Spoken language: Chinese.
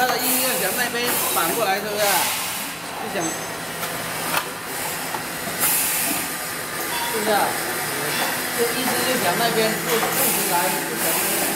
它的硬要想那边反过来，是不是？就想，是不是？就一直就想那边不直来，不想那边。